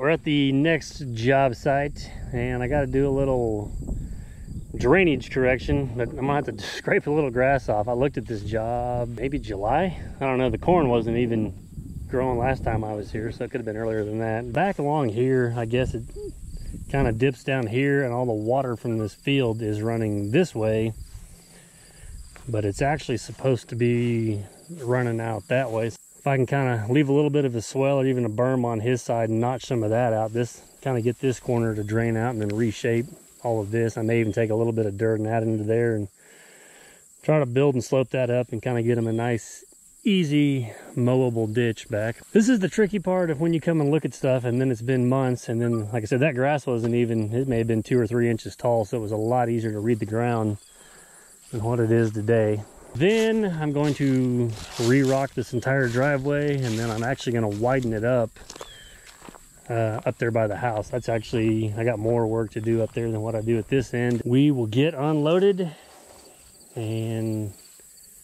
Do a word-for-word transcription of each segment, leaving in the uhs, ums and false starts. We're at the next job site and I got to do a little drainage correction, but I'm gonna have to scrape a little grass off. I looked at this job maybe July, I don't know, the corn wasn't even growing last time I was here, so it could have been earlier than that. Back along here, I guess it kind of dips down here and all the water from this field is running this way, but it's actually supposed to be running out that way. If I can kind of leave a little bit of a swell or even a berm on his side and notch some of that out, this kind of get this corner to drain out and then reshape all of this. I may even take a little bit of dirt and add into there and try to build and slope that up and kind of get him a nice easy mowable ditch back. This is the tricky part of when you come and look at stuff and then it's been months, and then like I said, that grass wasn't even, it may have been two or three inches tall, so it was a lot easier to read the ground than what it is today. Then I'm going to re-rock this entire driveway, and then I'm actually going to widen it up uh, up there by the house. That's actually, I got more work to do up there than what I do at this end. We will get unloaded and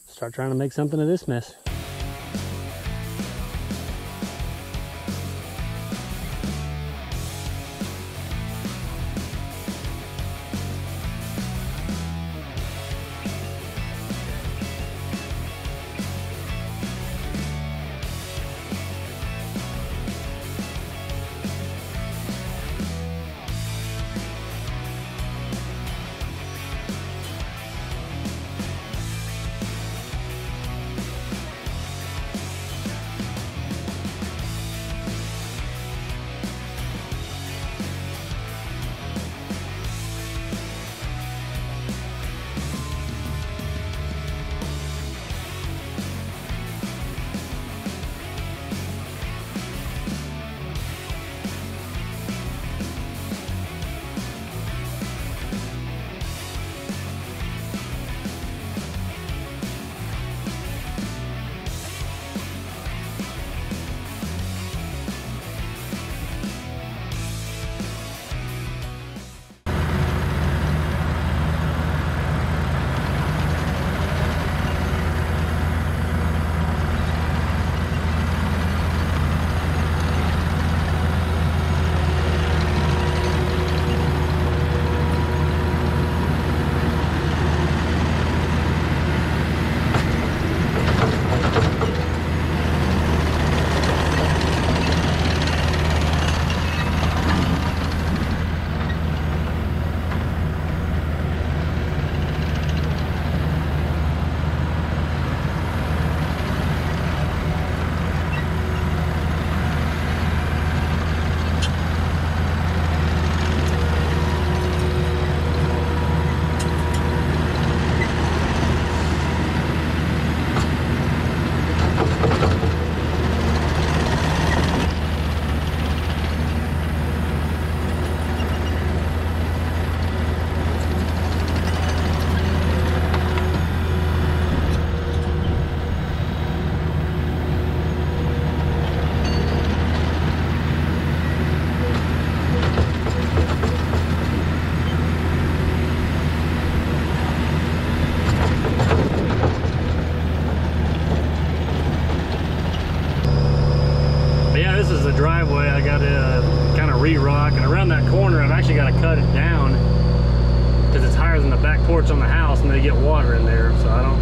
start trying to make something of this mess. Driveway, I gotta kind of re-rock, and around that corner I've actually got to cut it down because it's higher than the back porch on the house and they get water in there, so I don't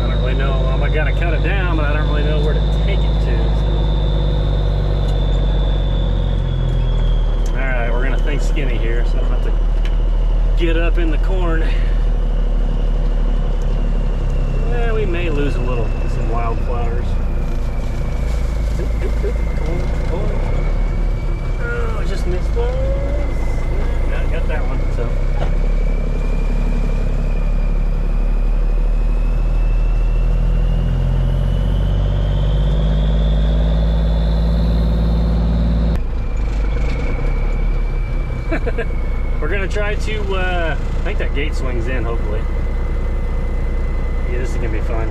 I don't really know. I'm I gotta cut it down, but I don't really know where to take it to, so. All right, we're gonna think skinny here, so I'm about to get up in the corn. Yeah, we may lose a little, some wildflowers. Oh, I just missed those. Yeah, I got that one, so. We're gonna try to, uh, I think that gate swings in, hopefully. Yeah, this is gonna be fun.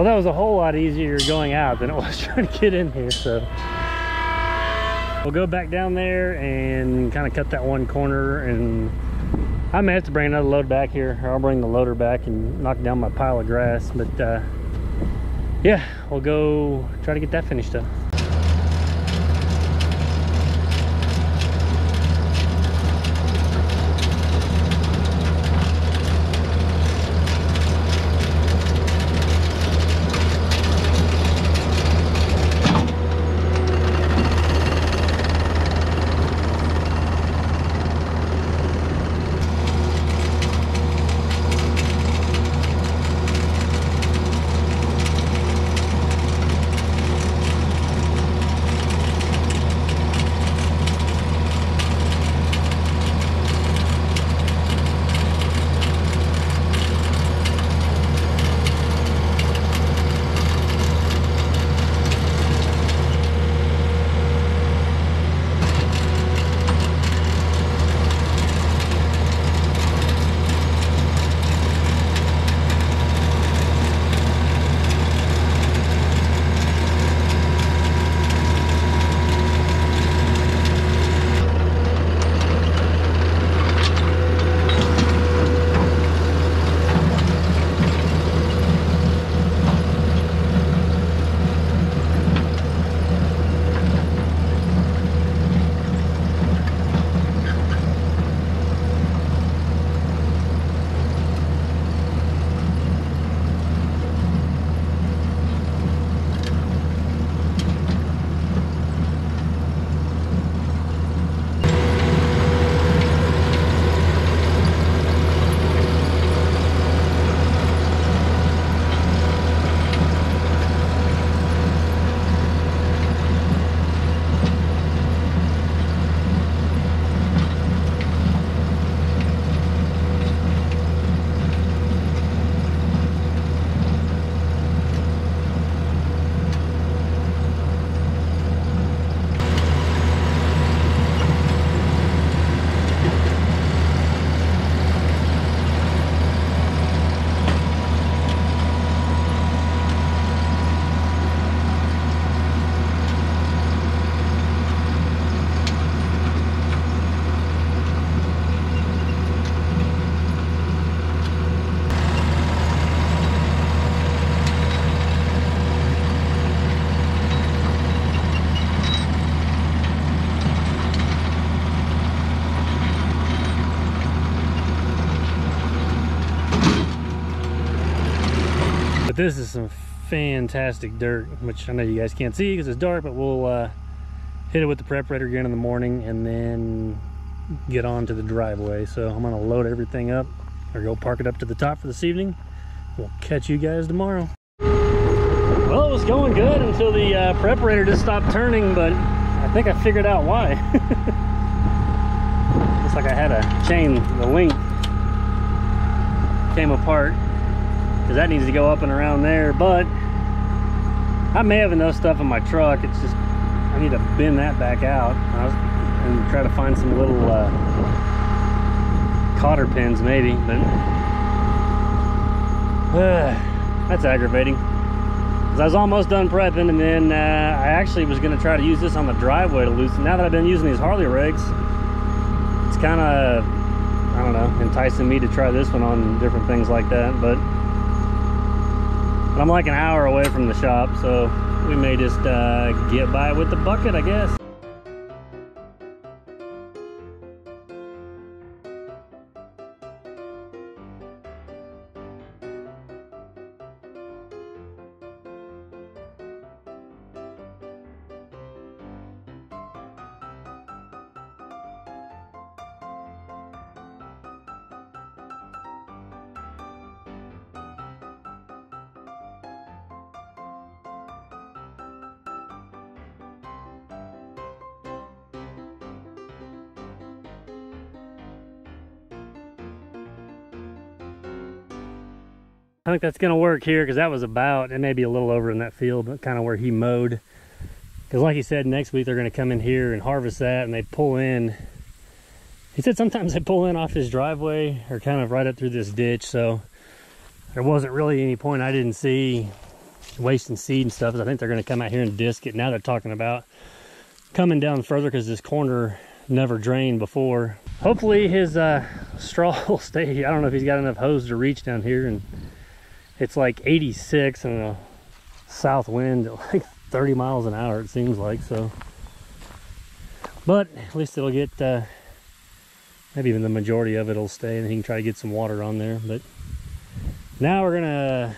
Well, that was a whole lot easier going out than it was trying to get in here, so. We'll go back down there and kind of cut that one corner, and I may have to bring another load back here, or I'll bring the loader back and knock down my pile of grass, but uh, yeah, we'll go try to get that finished up. This is some fantastic dirt, which I know you guys can't see because it's dark, but we'll uh, hit it with the preparator again in the morning and then get on to the driveway. So I'm gonna load everything up, or go park it up to the top for this evening. We'll catch you guys tomorrow. Well, it was going good until the uh, preparator just stopped turning, but I think I figured out why. Looks like I had a chain, the link came apart. That needs to go up and around there, but I may have enough stuff in my truck. It's just I need to bend that back out and try to find some little uh, cotter pins maybe, but uh, that's aggravating because I was almost done prepping, and then uh, I actually was going to try to use this on the driveway to loosen. Now that I've been using these Harley rakes, it's kind of, I don't know, enticing me to try this one on different things like that, but I'm like an hour away from the shop, so we may just uh, get by with the bucket, I guess. I think that's gonna work here, because that was about, it may be a little over in that field, but kind of where he mowed, because like he said, next week they're gonna come in here and harvest that, and they pull in, he said sometimes they pull in off his driveway or kind of right up through this ditch, so there wasn't really any point I didn't see wasting seed and stuff. I think they're going to come out here and disc it. Now they're talking about coming down further because this corner never drained before. Hopefully his uh, straw will stay here. I don't know if he's got enough hose to reach down here, and it's like eighty-six and a south wind at like thirty miles an hour, it seems like. So, but at least it'll get uh, maybe even the majority of it'll stay, and he can try to get some water on there. But now we're gonna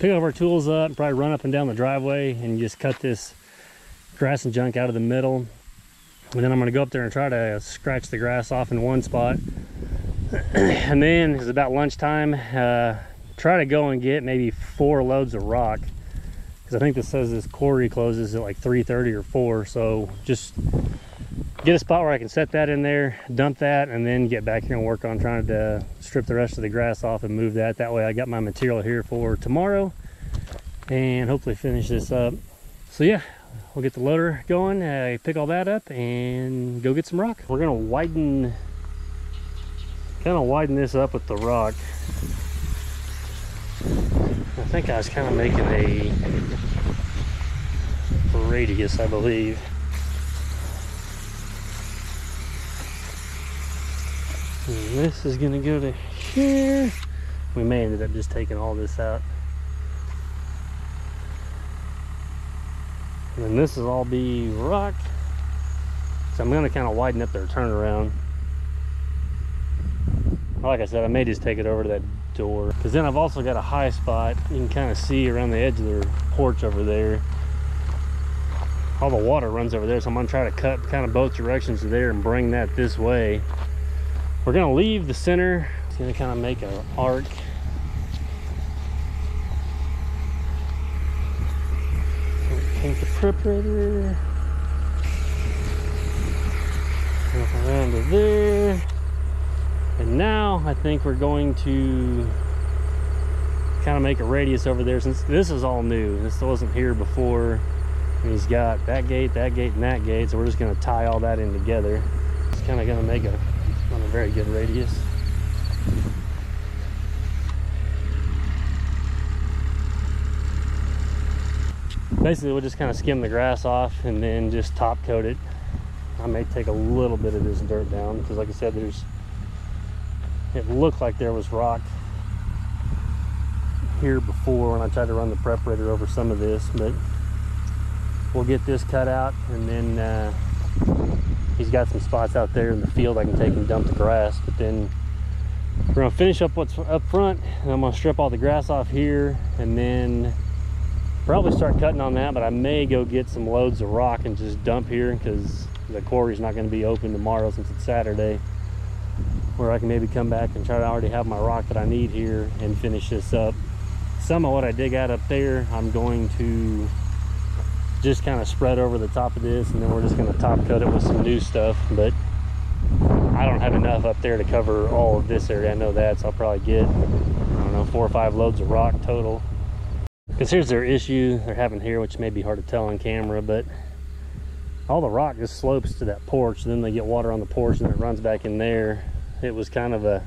pick up our tools up and probably run up and down the driveway and just cut this grass and junk out of the middle. And then I'm gonna go up there and try to scratch the grass off in one spot. And then it's about lunchtime. Uh, try to go and get maybe four loads of rock, because I think this says this quarry closes at like three thirty or four. So just get a spot where I can set that in there, dump that, and then get back here and work on trying to strip the rest of the grass off and move that. That way I got my material here for tomorrow and hopefully finish this up. So yeah, we'll get the loader going, uh, pick all that up, and go get some rock. We're gonna widen, kind of widen this up with the rock. I think I was kind of making a radius, I believe. And this is gonna go to here. We may end up just taking all this out. And this will all be rock. So I'm going to kind of widen up their turnaround. Like I said, I may just take it over to that door, because then I've also got a high spot. You can kind of see around the edge of their porch over there. All the water runs over there, so I'm going to try to cut kind of both directions there and bring that this way. We're going to leave the center. It's going to kind of make an arc. The preparator around to there, and now I think we're going to kind of make a radius over there, since this is all new. This wasn't here before, and he's got that gate, that gate, and that gate. So we're just going to tie all that in together. It's kind of going to make a, not a very good radius. Basically, we'll just kind of skim the grass off and then just top coat it. I may take a little bit of this dirt down, because like I said, there's, it looked like there was rock here before when I tried to run the preparator over some of this, but we'll get this cut out, and then uh, he's got some spots out there in the field I can take and dump the grass. But then we're going to finish up what's up front, and I'm going to strip all the grass off here, and then probably start cutting on that. But I may go get some loads of rock and just dump here, because the quarry's not going to be open tomorrow since it's Saturday, where I can maybe come back and try to already have my rock that I need here and finish this up. Some of what I dig out up there, I'm going to just kind of spread over the top of this, and then we're just going to top cut it with some new stuff. But I don't have enough up there to cover all of this area, I know that, so I'll probably get, I don't know, four or five loads of rock total. Because here's their issue they're having here, which may be hard to tell on camera, but all the rock just slopes to that porch. Then they get water on the porch, and it runs back in there. It was kind of a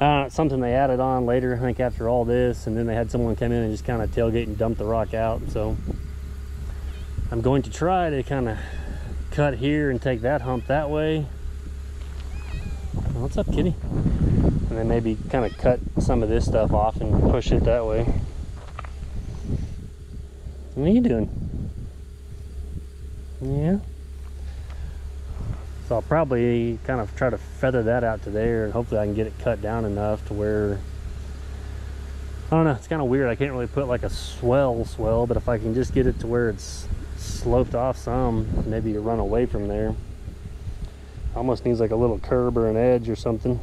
uh, something they added on later, I think, after all this. And then they had someone come in and just kind of tailgate and dump the rock out. So I'm going to try to kind of cut here and take that hump that way. What's up, kitty? And then maybe kind of cut some of this stuff off and push it that way. What are you doing? Yeah. So I'll probably kind of try to feather that out to there, and hopefully I can get it cut down enough to where, I don't know, it's kind of weird. I can't really put like a swell swell, but if I can just get it to where it's sloped off some, maybe you run away from there. Almost needs like a little curb or an edge or something.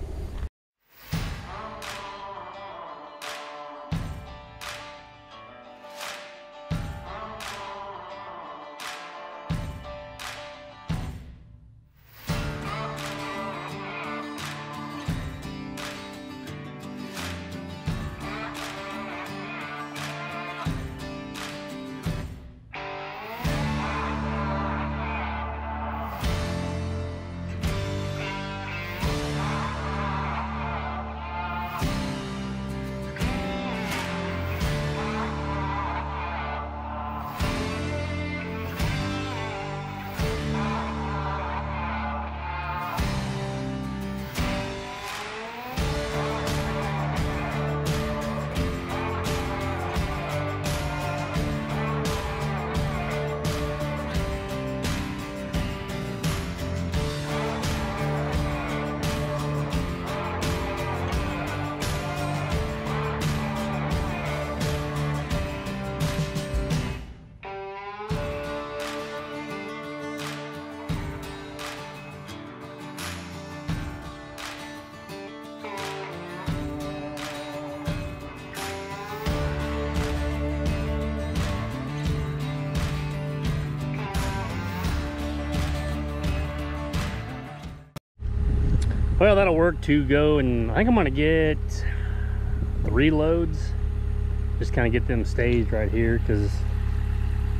Well, that'll work to go, and I think I'm gonna get three loads. Just kind of get them staged right here, because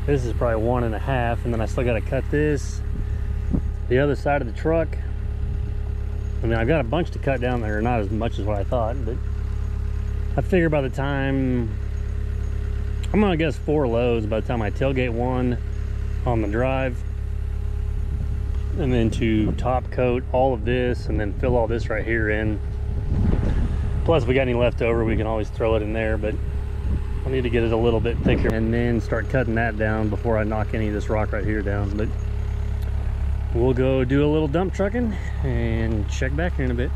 this is probably one and a half, and then I still got to cut this, the other side of the truck. I mean, I've got a bunch to cut down there, not as much as what I thought, but I figure by the time, I'm gonna guess four loads by the time I tailgate one on the drive, and then to top coat all of this and then fill all this right here in. Plus, if we got any left over, we can always throw it in there, but I need to get it a little bit thicker and then start cutting that down before I knock any of this rock right here down. But we'll go do a little dump trucking and check back in a bit.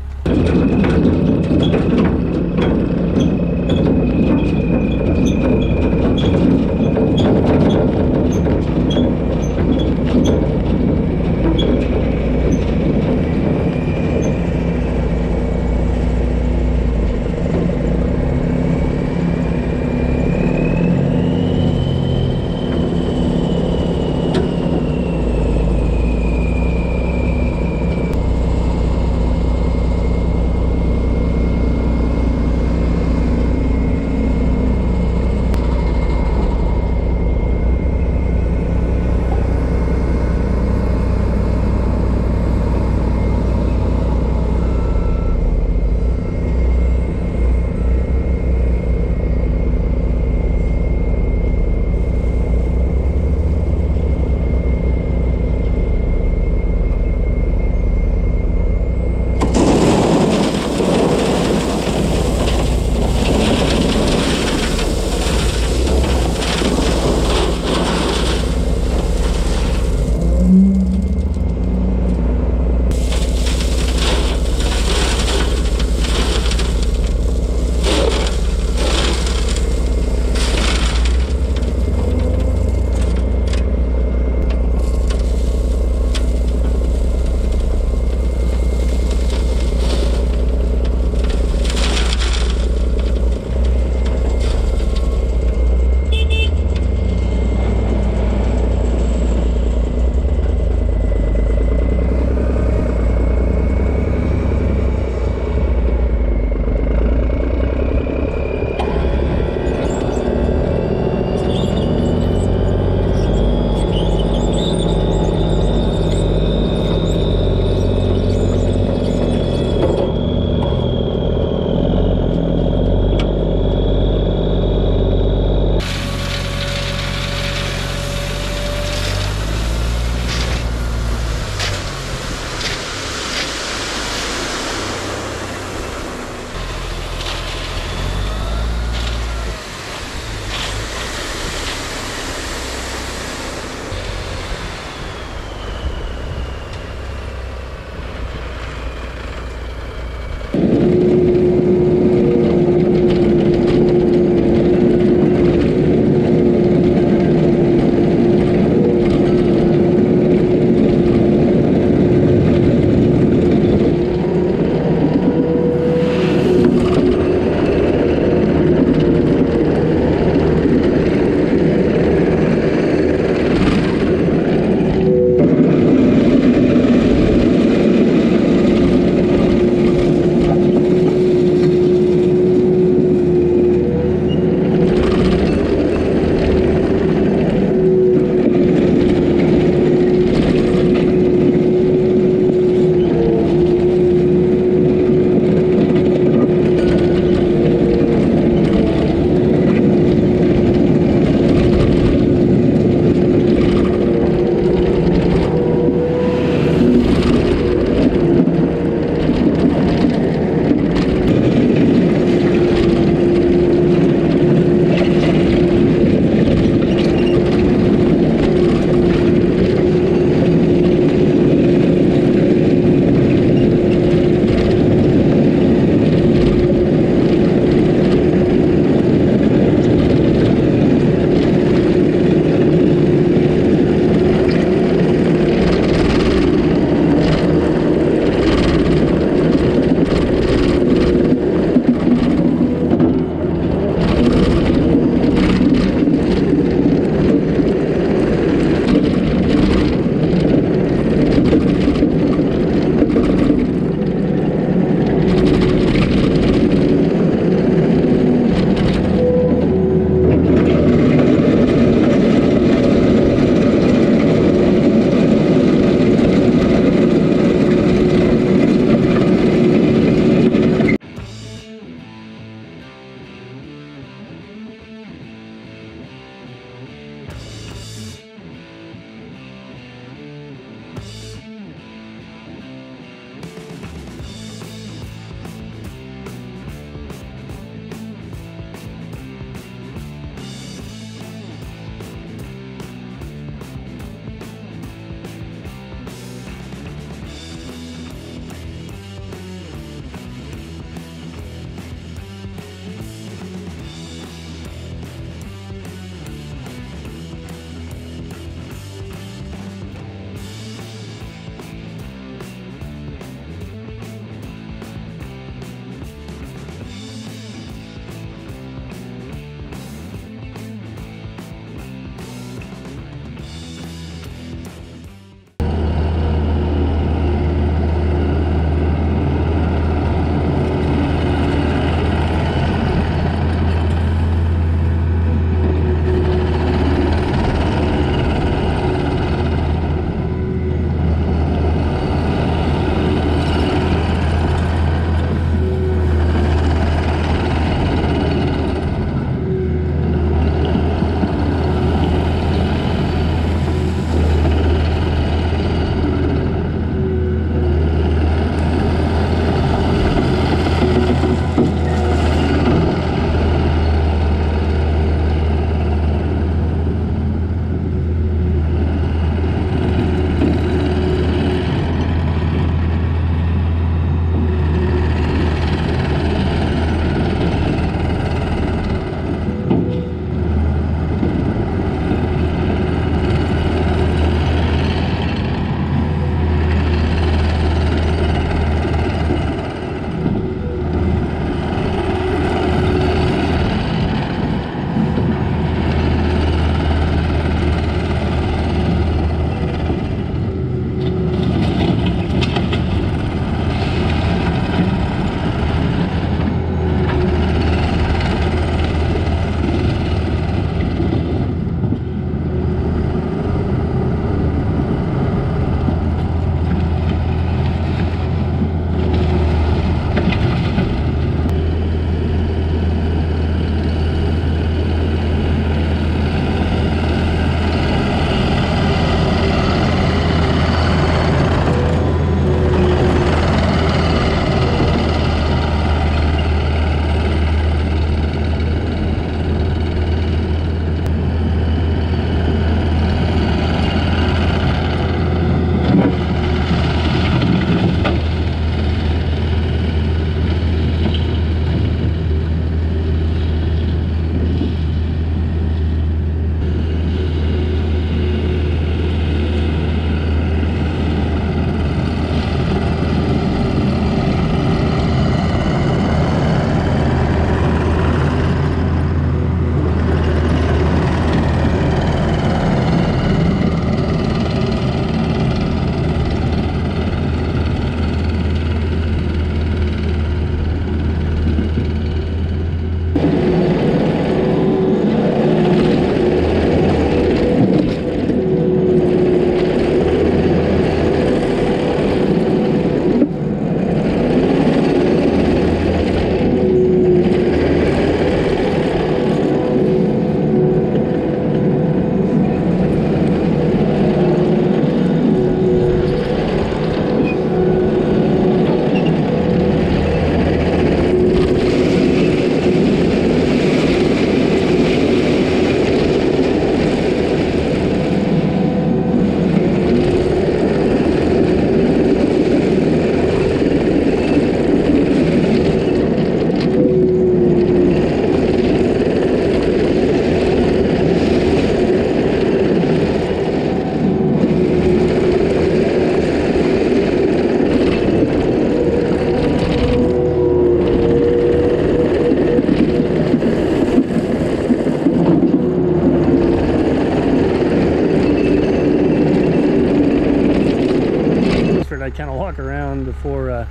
before uh,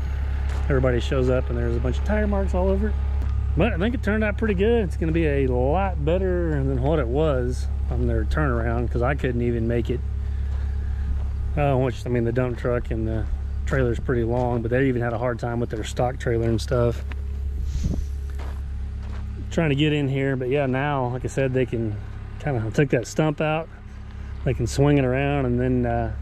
everybody shows up and there's a bunch of tire marks all over it. But I think it turned out pretty good. It's gonna be a lot better than what it was on their turnaround, because I couldn't even make it. Uh, which, I mean, the dump truck and the trailer's pretty long, but they even had a hard time with their stock trailer and stuff. Trying to get in here, but yeah, now, like I said, they can kind of take that stump out. They can swing it around and then uh,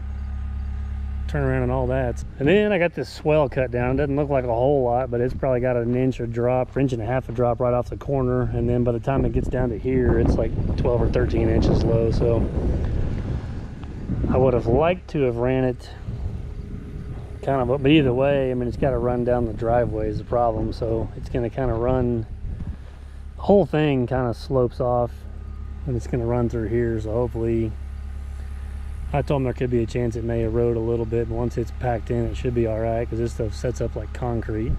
turn around and all that. And then I got this swell cut down. It doesn't look like a whole lot, but it's probably got an inch a drop, or inch and a half a drop right off the corner. And then by the time it gets down to here, it's like twelve or thirteen inches low. So I would have liked to have ran it kind of, but either way, I mean, it's got to run down the driveway is the problem. So it's going to kind of run, the whole thing kind of slopes off and it's going to run through here. So hopefully, I told them there could be a chance it may erode a little bit, but once it's packed in, it should be all right, because this stuff sets up like concrete.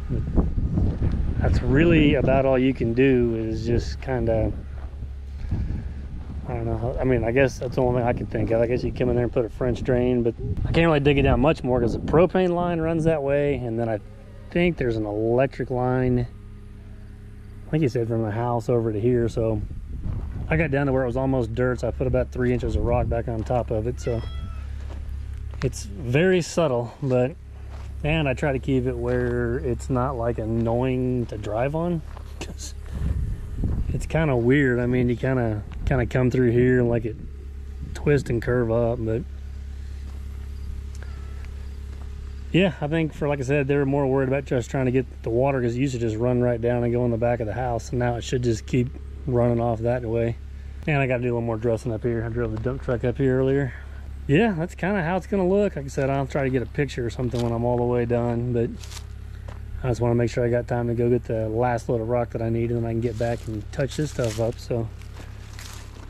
That's really about all you can do, is just kind of, I don't know. I mean, I guess that's the only thing I can think of. I guess you come in there and put a French drain, but I can't really dig it down much more because the propane line runs that way. And then I think there's an electric line, I think he said, from the house over to here. So I got down to where it was almost dirt. So I put about three inches of rock back on top of it. So it's very subtle, but, and I try to keep it where it's not like annoying to drive on, because it's kind of weird. I mean, you kind of, kind of come through here and like it twist and curve up. But yeah, I think, for like I said, they were more worried about just trying to get the water, because it used to just run right down and go in the back of the house, and now it should just keep running off that way. And I gotta do a little more dressing up here. I drove the dump truck up here earlier. Yeah, that's kind of how it's gonna look. Like I said, I'll try to get a picture or something when I'm all the way done, but I just want to make sure I got time to go get the last load of rock that I need, and then I can get back and touch this stuff up. So,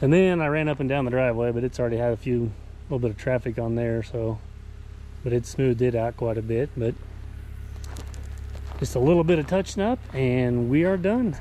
and then I ran up and down the driveway, but it's already had a few, little bit of traffic on there, so, but it smoothed it out quite a bit. But just a little bit of touching up and we are done.